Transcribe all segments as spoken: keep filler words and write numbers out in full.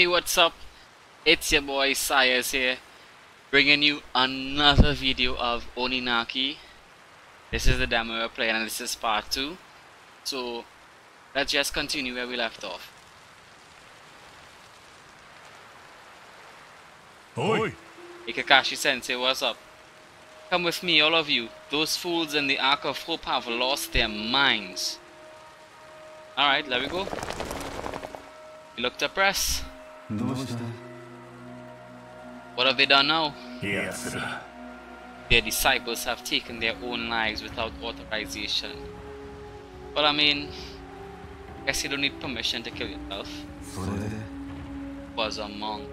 Hey, what's up? It's your boy Sayas here, bringing you another video of Oninaki. This is the demo we're playing, and this is part two. So let's just continue where we left off. Oi! Hey Kakashi Sensei, what's up? Come with me, all of you. Those fools in the Ark of Hope have lost their minds. Alright, there we go. We looked at press. What have they done now? Yes, sir. Their disciples have taken their own lives without authorization. Well, I mean, I guess you don't need permission to kill yourself. Was a monk.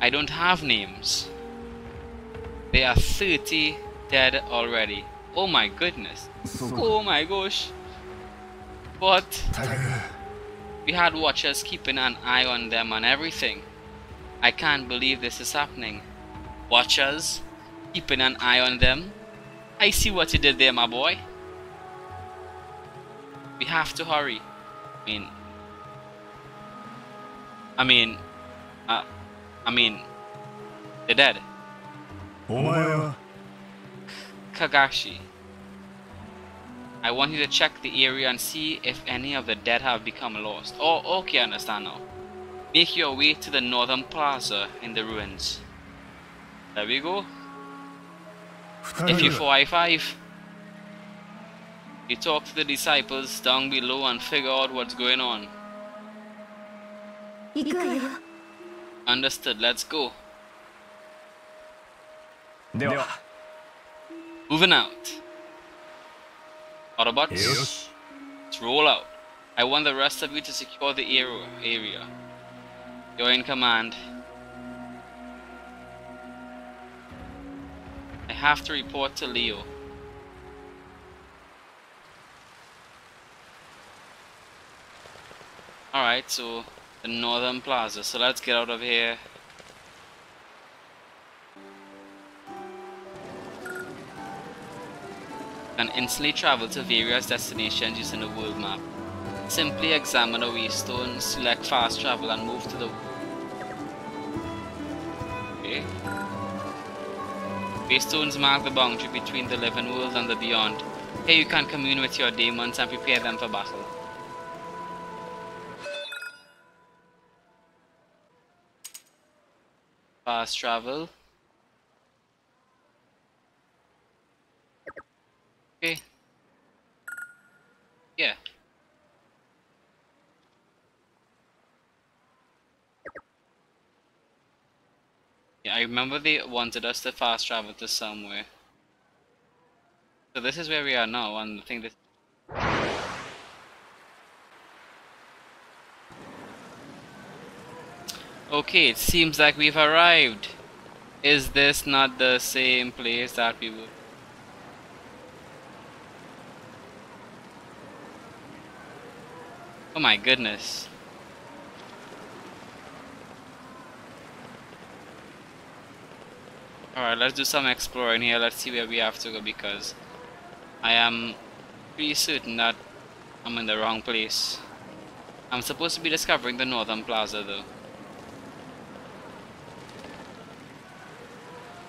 I don't have names. There are thirty dead already. Oh my goodness. Oh my gosh. But we had Watchers keeping an eye on them and everything. I can't believe this is happening. Watchers keeping an eye on them. I see what you did there, my boy. We have to hurry. I mean... I mean... Uh, I mean... They're dead. Omae. Kagashi, I want you to check the area and see if any of the dead have become lost. Oh, okay, I understand now. Make your way to the Northern Plaza in the ruins. There we go. If you four I five, you talk to the disciples down below and figure out what's going on. Understood, let's go. Moving out. Autobots, yes. Let's roll out. I want the rest of you to secure the area. You're in command. I have to report to Leo. Alright, so the Northern Plaza. So let's get out of here. Can instantly travel to various destinations using the world map. Simply examine the waystone, select fast travel and move to the... Okay. Waystones mark the boundary between the living world and the beyond. Here you can commune with your demons and prepare them for battle. Fast travel. Okay. Yeah. Yeah, I remember they wanted us to fast travel to somewhere. So this is where we are now, and I think this... Okay, it seems like we've arrived. Is this not the same place that we were? Oh my goodness. Alright, let's do some exploring here. Let's see where we have to go, because I am pretty certain that I'm in the wrong place. I'm supposed to be discovering the Northern Plaza though.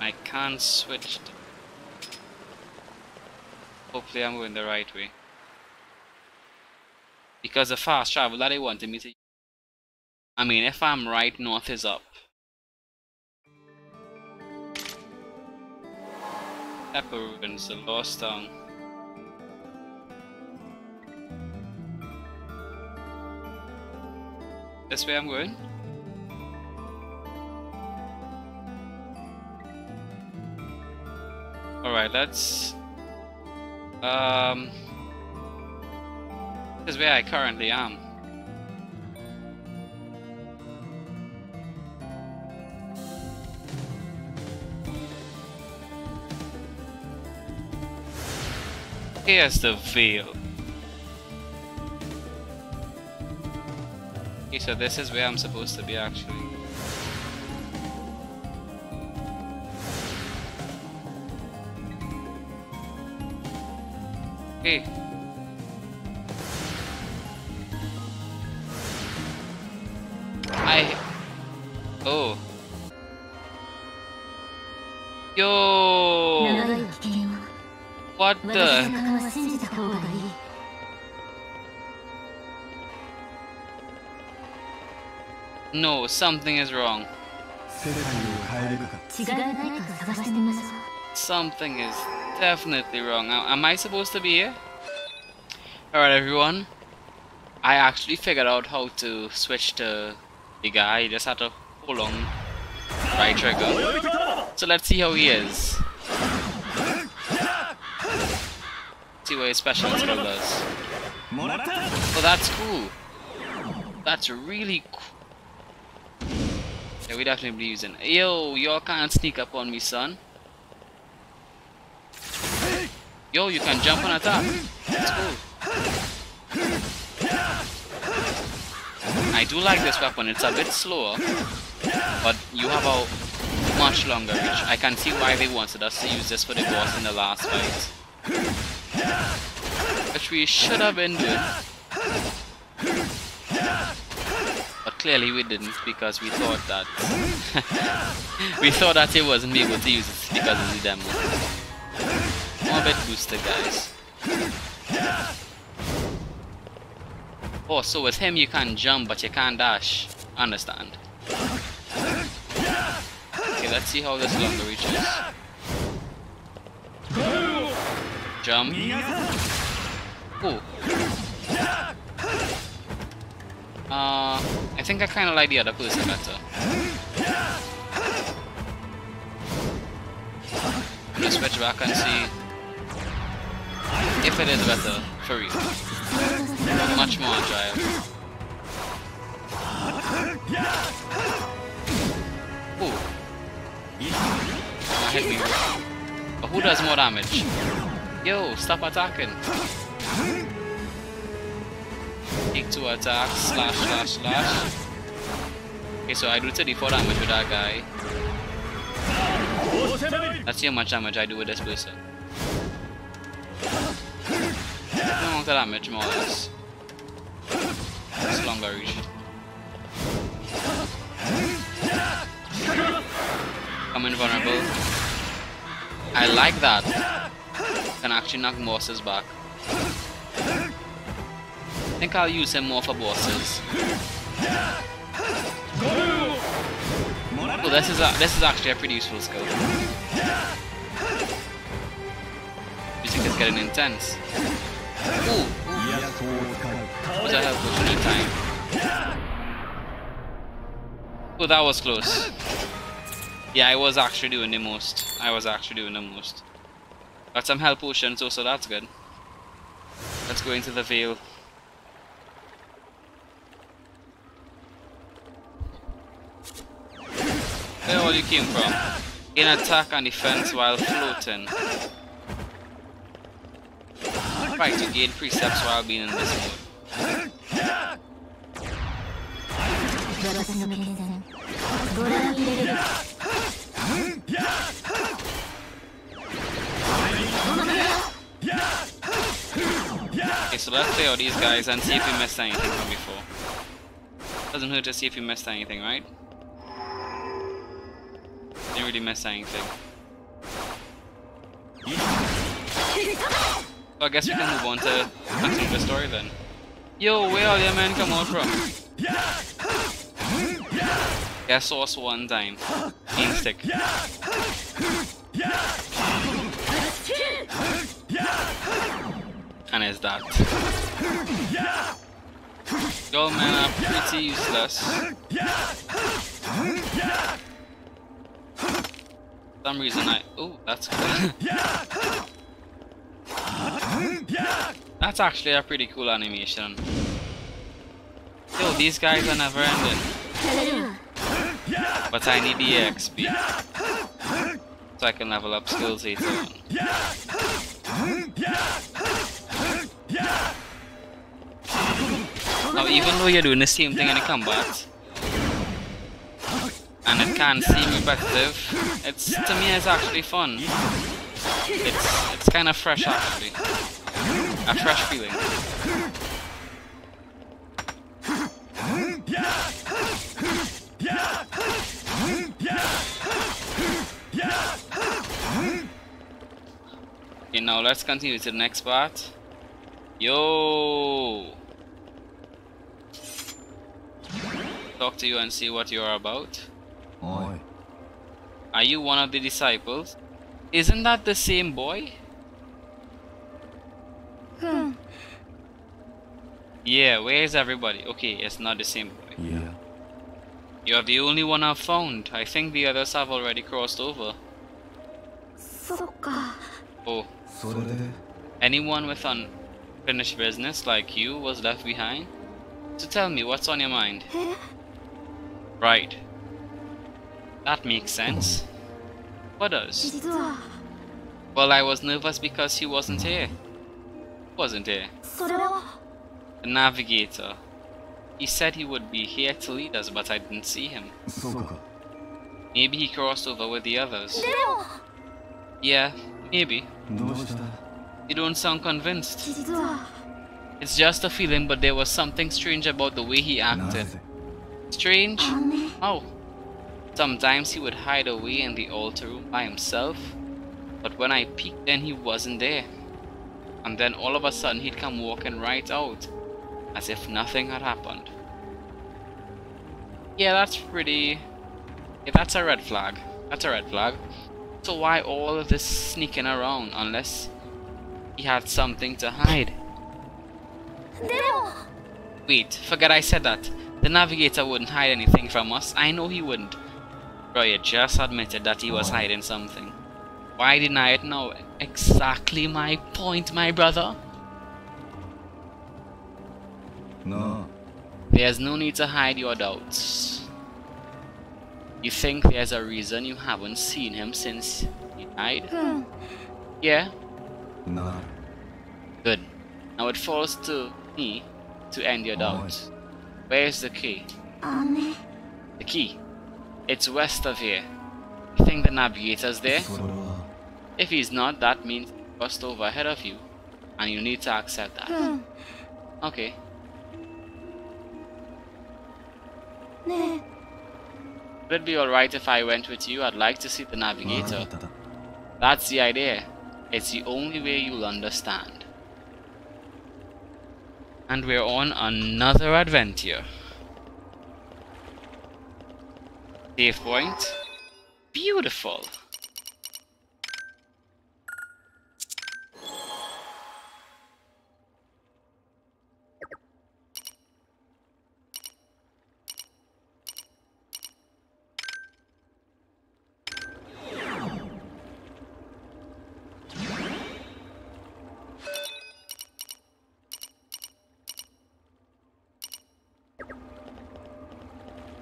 I can't switch. Hopefully I'm going the right way. Because the fast travel that they wanted me to use. I mean, if I'm right, north is up. Pepper Ruins, the Lost Tongue. This way I'm going? Alright, let's... Um... This is where I currently am. Here's the Veil. Okay, so this is where I'm supposed to be actually. Okay. I Yo! What the? No, something is wrong. Something is definitely wrong. Am I supposed to be here? Alright everyone, I actually figured out how to switch to the guy. You just have to hold on right trigger. So let's see how he is. See what his special skill does. Oh, that's cool. That's really cool. Yeah, we definitely be using. Yo, y'all can't sneak up on me, son. Yo, you can jump and attack. That's cool. I do like this weapon. It's a bit slower, but you have a much longer reach. I can see why they wanted us to use this for the boss in the last fight, which we should have been doing, but clearly we didn't, because we thought that we thought that it wasn't able to use it because of the demo. Bit booster, guys. Oh, so with him you can jump but you can't dash. Understand. Okay, let's see how this longer reaches. Jump. Oh. Uh, I think I kind of like the other person better. I'm gonna switch back and see if it is better, for real. Much more agile. Ooh. That hit me. But who does more damage? Yo, stop attacking. Take two attacks, slash, slash, slash. Okay, so I do thirty-four damage with that guy. Let's see how much damage I do with this person. The damage more or less. It's longer reach. I'm invulnerable. I like that. Can actually knock bosses back. I think I'll use him more for bosses. Oh, this is a, this is actually a pretty useful skill. Music is getting intense. Ooh, ooh. Was that helpful for the time? Oh, that was close. Yeah, I was actually doing the most. I was actually doing the most. Got some health potions also, that's good. Let's go into the Veil. Where all you came from? In attack and defense while floating. Try to gain precepts while being invisible. Okay, so let's play all these guys and see if we missed anything from before. Doesn't hurt to see if we missed anything, right? Didn't really miss anything. I guess we can move on to continue the story then. Yo, where all your men come out from? Yeah, sauce one time. Instick. And it's that. Y'all men are pretty useless. For some reason I... Oh, that's cool. That's actually a pretty cool animation. Yo, these guys are never ending. But I need the X P so I can level up skills later on. Now even though you're doing the same thing in the combat and it can seem repetitive, it's, to me it's actually fun. It's, it's kind of fresh actually. A fresh feeling. now let's continue to the next part. Yo! Talk to you and see what you are about. Oi. Are you one of the disciples? Isn't that the same boy? Hmm. Yeah, where is everybody? Okay, it's not the same boy. Yeah. You are the only one I've found. I think the others have already crossed over. Oh. Anyone with unfinished business like you was left behind? So tell me, what's on your mind? Right. That makes sense. What does? Well, I was nervous because he wasn't here. Wasn't here. The navigator. He said he would be here to lead us, but I didn't see him. Maybe he crossed over with the others. Yeah, maybe. You don't sound convinced. It's just a feeling, but there was something strange about the way he acted. Strange? Oh. Sometimes he would hide away in the altar room by himself, but when I peeked then he wasn't there. And then all of a sudden he'd come walking right out, as if nothing had happened. Yeah, that's pretty... Yeah, that's a red flag. That's a red flag. So why all of this sneaking around, unless he had something to hide? Wait, forget I said that. The navigator wouldn't hide anything from us. I know he wouldn't. Bro, you just admitted that he was hiding something. Why deny it now? Exactly my point, my brother. No. There's no need to hide your doubts. You think there's a reason you haven't seen him since he died? Hmm. Yeah? No. Good. Now it falls to me to end your doubts. Where is the key? Um. The key. It's west of here. You think the navigator's there? If he's not, that means he crossed over ahead of you, and you need to accept that. Hmm. Okay. Ne. Would it be alright if I went with you? I'd like to see the navigator. That's the idea. It's the only way you'll understand. And we're on another adventure. Save point. Beautiful.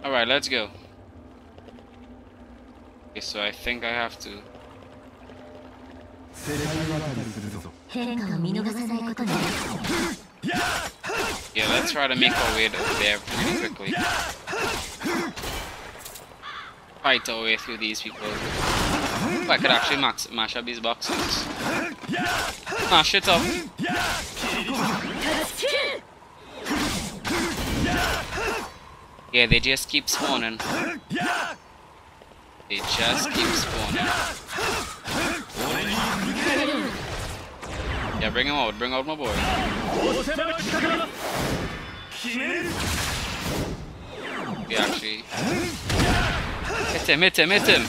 Alright, let's go. Okay, so I think I have to... Yeah, let's try to make our way there pretty quickly. Fight our way through these people. If I could actually max mash up these boxes. Mash it up! Yeah, they just keep spawning. They just keep spawning. Yeah, bring him out, bring out my boy. Okay, actually. Hit him, hit him, hit him!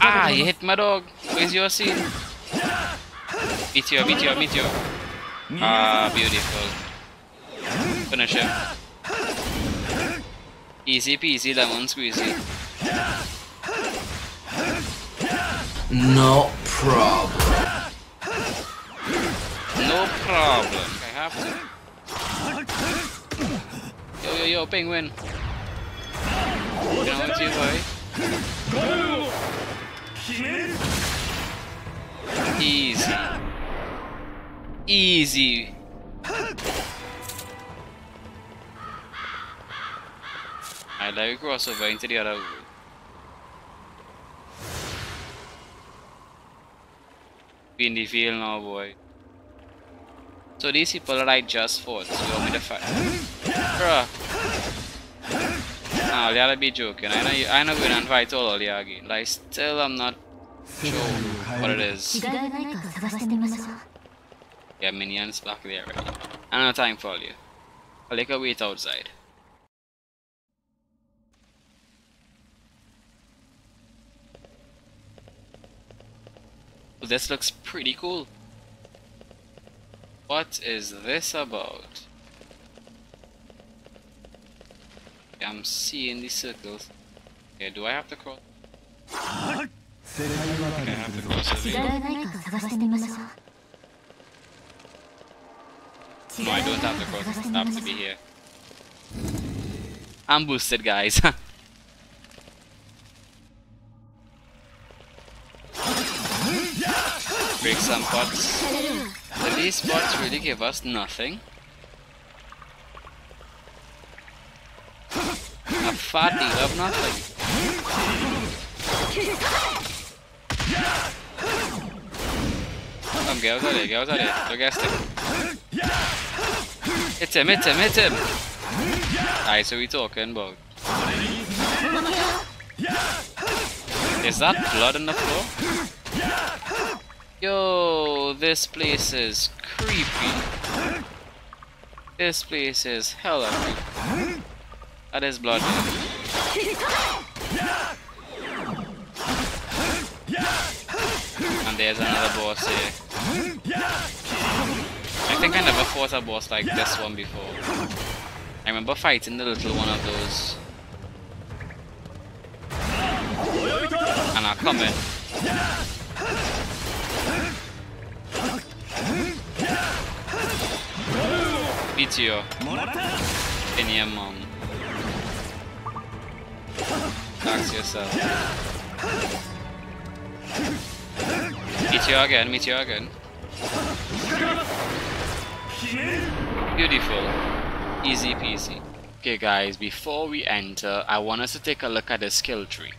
Ah, you hit my dog! Where's your seat? Meteor, meteor, meteor. Ah, beautiful. Finish him. Easy peasy, lemon squeezy. No problem. No problem. I have to. Yo, yo, yo, penguin. Down with you, boy. Easy. Easy. I let you cross over into the other room. Be in the veil now, boy. So these people that I just fought, so you want me to fight? Bruh. Nah, you gotta be joking. I know you, I know we're gonna invite all of Yagi. Like, still I'm not sure what it is. Yeah, minions back there already. I don't have time for all you. I'll take a wait outside. This looks pretty cool. What is this about? I'm seeing these circles. Okay, do I have to cross? Okay, I have to cross the veil. No, I don't have to cross. I have to be here. I'm boosted, guys. Break some pots. But these pots really give us nothing. A fat deal of nothing. Come, get out of there, get out of there. Don't get stick. Hit him, hit him, hit him. Alright, so we talking about. Is that blood on the floor? Yo, this place is creepy. This place is hella creepy. That is blood. And there's another boss here. I think I never fought a boss like this one before. I remember fighting the little one of those. And I'll come in. Beat you in your mom. Tax yourself. Meet you again, meet you again. Beautiful. Easy peasy. Okay guys, before we enter, I want us to take a look at the skill tree.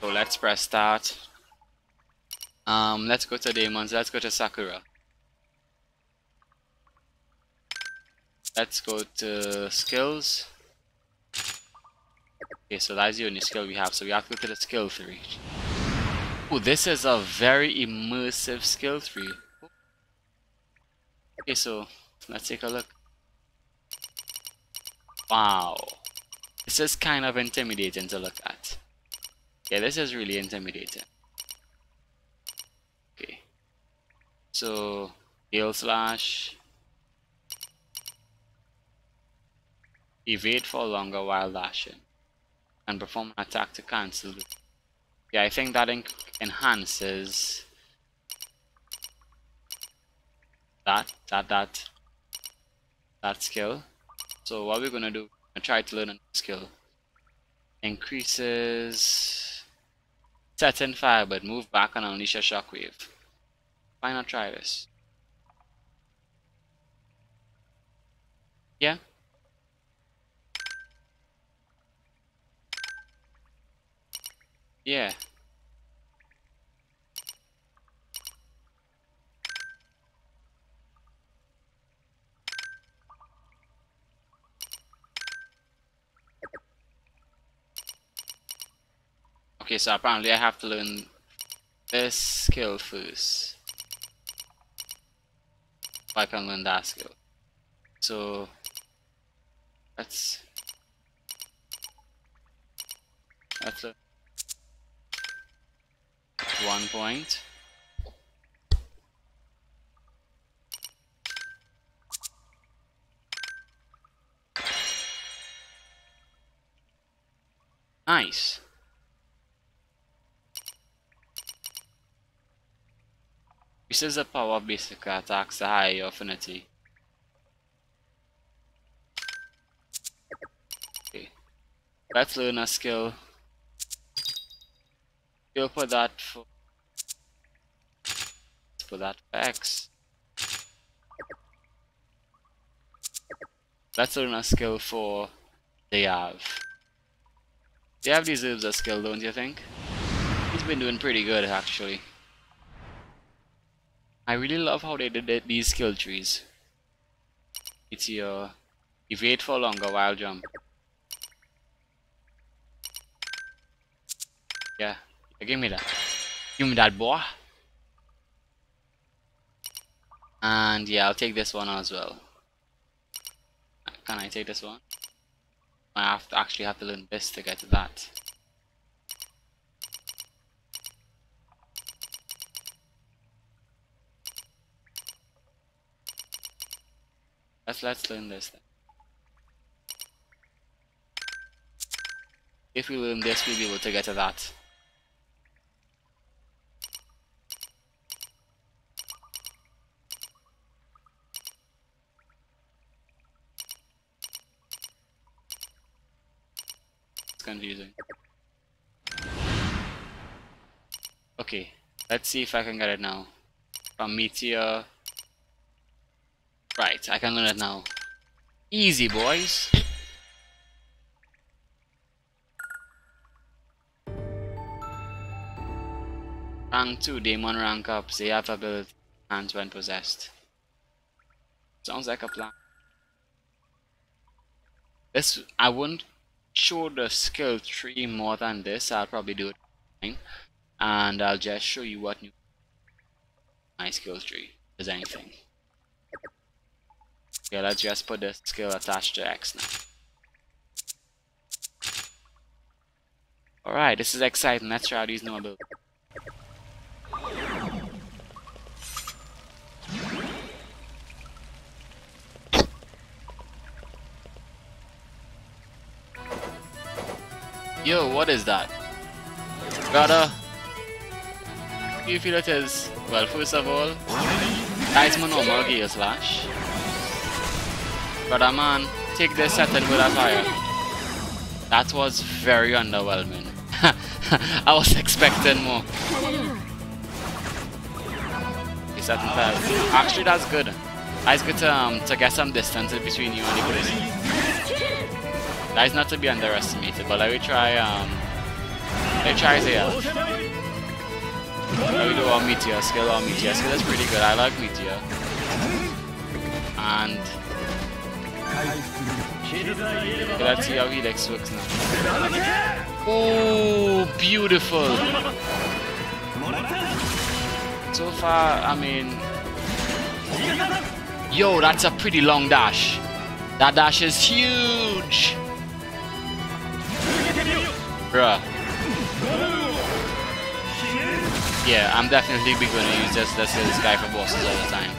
So let's press start. Um, let's go to demons, let's go to Sakura. Let's go to skills. Okay, so that's the only skill we have, so we have to go to the skill tree. Oh, this is a very immersive skill tree. Okay, so let's take a look. Wow. This is kind of intimidating to look at. Yeah, this is really intimidating. So, Veil Slash, evade for a longer while dashing, and perform an attack to cancel. Yeah, I think that en enhances that, that, that, that skill. So what we're going to do, we're going to try to learn a new skill. Increases setting fire, but move back and unleash a shockwave. Why not try this? Yeah. Yeah. Okay, so apparently I have to learn this skill first. I can learn that skill. So let's let's learn one point. Nice. This is the power of basic attacks, the higher your affinity. Okay. Let's learn a skill. We'll put that for let's put that for X. Let's learn a skill for they have. They have deserves a skill, don't you think? He's been doing pretty good actually. I really love how they did these skill trees. It's your If you wait for longer, while jump. Yeah, give me that. Give me that, boy. And yeah, I'll take this one as well. Can I take this one? I have to actually have to learn this to get to that. Let's let's learn this then. If we learn this, we'll be able to get to that. It's confusing. Okay, let's see if I can get it now. From Meteor. Right, I can learn it now. Easy, boys. Rank two, demon rank up. They have ability and when possessed. Sounds like a plan. This I wouldn't show the skill tree more than this. I'll probably do it online, and I'll just show you what new my skill tree is anything. Okay, let's just put the skill attached to X now. Alright, this is exciting. Let's try these new abilities. Yo, what is that? Brother, you feel it is? Well, first of all, that's my normal gear slash. Brother man, take this set and put a fire. That was very underwhelming. I was expecting more. It's that fire. Actually, that's good. That's good to, um, to get some distance between you and the place. That is not to be underestimated, but let me try, um... let me try Zale. Let me do our Meteor skill. Our Meteor skill is pretty good. I like Meteor. And... okay, let's see how Helix works now. Oh, beautiful! So far, I mean... yo, that's a pretty long dash. That dash is huge! Bruh. Yeah, I'm definitely gonna use this, this, this guy for bosses all the time.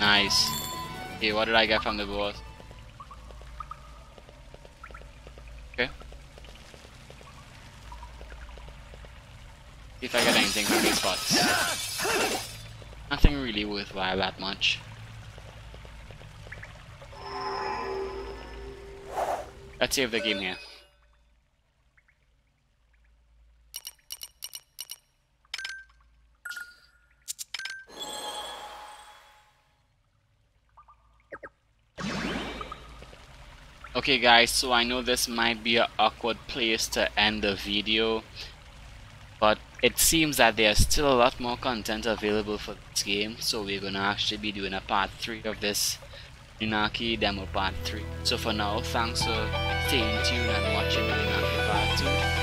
Nice. Okay, what did I get from the boss? Okay. See if I get anything from these spots. Nothing really worthwhile that much. Let's save the game here. Okay guys, so I know this might be an awkward place to end the video, but it seems that there's still a lot more content available for this game, so we're gonna actually be doing a part three of this Oninaki demo part three. So for now, thanks for staying tuned and watching Oninaki part two.